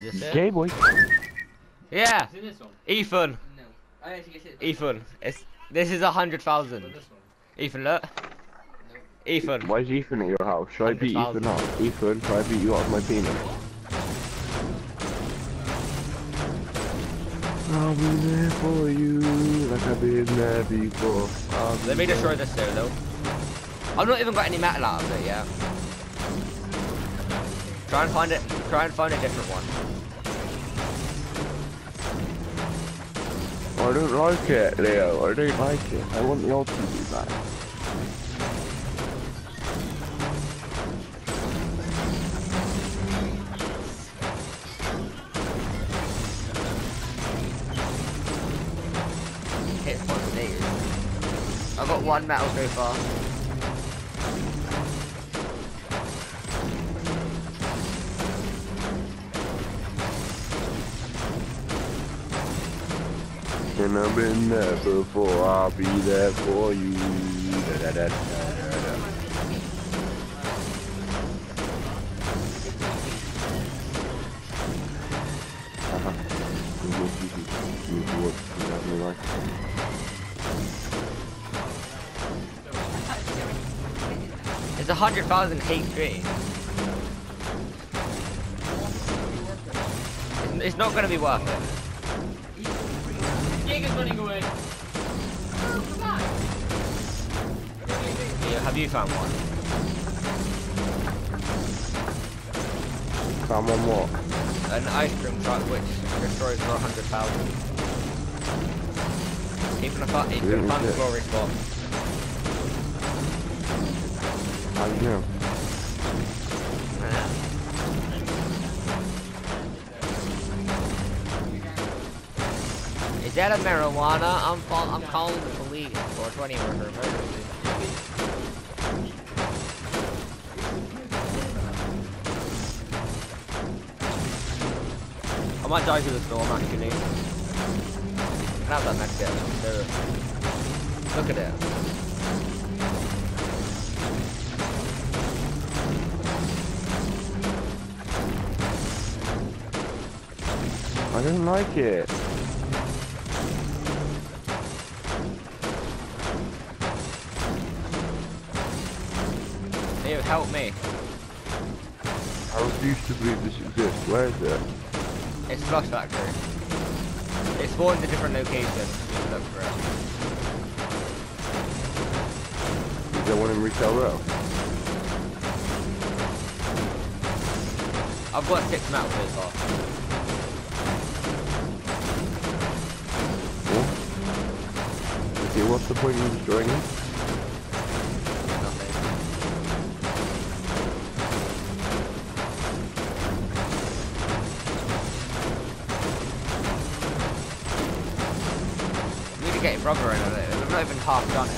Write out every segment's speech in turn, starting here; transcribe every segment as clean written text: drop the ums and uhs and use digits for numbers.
Is this Gay it? Boy. Yeah. Is it this one? Ethan. No. I actually guess it. Ethan. This is 100,000. Ethan, look. No. Ethan. Why is Ethan at your house? Should I beat Ethan up? Ethan, should I beat you up my penis? I'll be there for you, like I've been there before. Let me destroy this here, though. I've not even got any metal out of it yet. Try and find a different one. I don't like it, Leo. I don't like it. I want the old TV back. I've got one metal so far. And I've been there before, I'll be there for you. Da, da, da, da, da, da. It's 100,000 HP. It's not gonna be worth it. Jaeger's running away. Yeah, have you found one? Found one more. An ice cream truck which destroys for 100,000. Even if I found the glory spot. How do you know? Is that a marijuana? I'm calling the police for 20 for her emergency. I might die through the storm actually. How's that next year? Look at it. I don't like it. Leo, help me. I refuse to believe this exists. Where is it? It's Flush Factory. It spawned a different location. Just look for it. Is there one in Retail Row? I've got 6 metals so far. Okay, what's the point in destroying it? Getting rubber in there. We've not even half done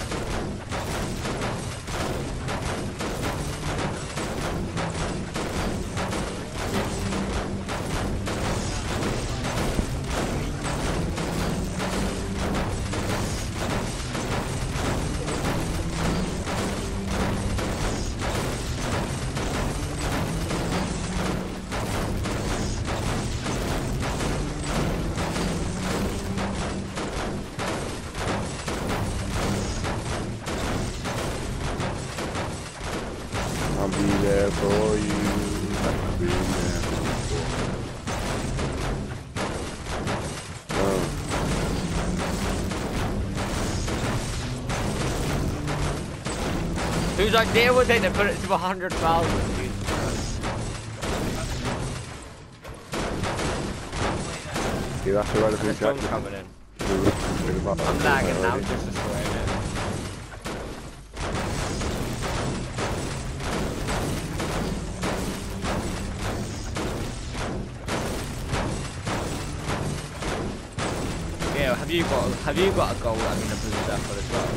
for you, I've been there before. Whose idea was it to put it to 100,000? You have to run a big jacket. I'm lagging now, just destroying it. Have you got a goal that I'm gonna blue circle as well?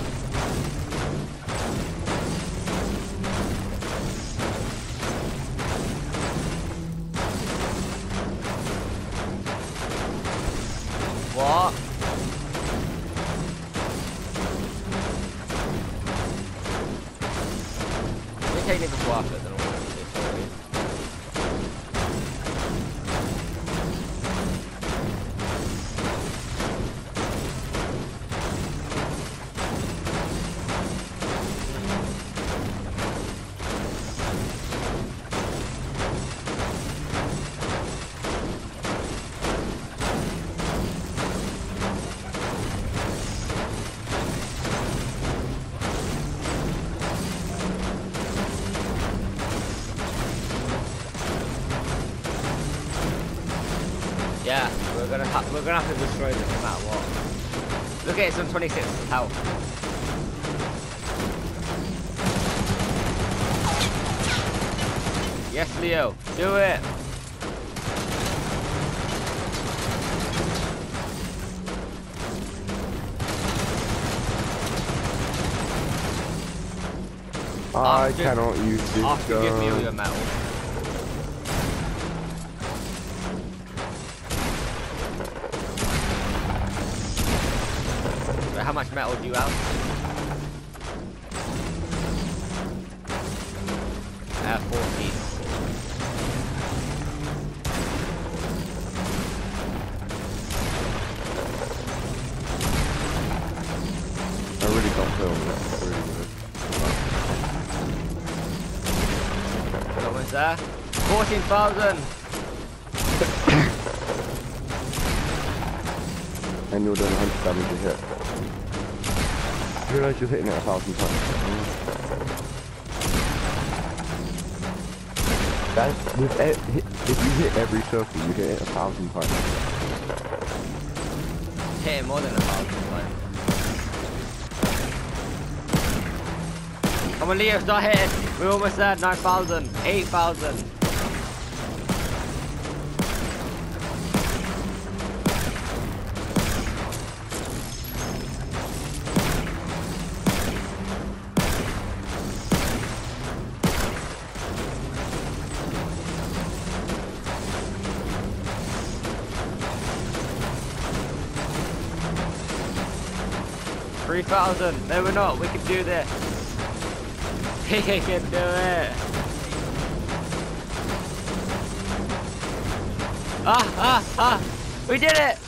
What? Let me take it before I put it in order. Yeah, we're gonna have to destroy this no matter what. Look at it, it's on 26 health. Yes, Leo, do it! I cannot use this gun. Give me all your metal. How much metal do you have? I have 14. Someone's there. 14,000. And you're doing 100 damage a hit. I realize you're hitting it 1,000 times. Guys, if you hit every circle, you hit it 1,000 times. Hit it more than 1,000 times. Come on, Leo, start hitting. We're almost there. 9,000, 8,000. $3,000. No, we're not. We can do this. He can do it! Ah! Ah! Ah! We did it!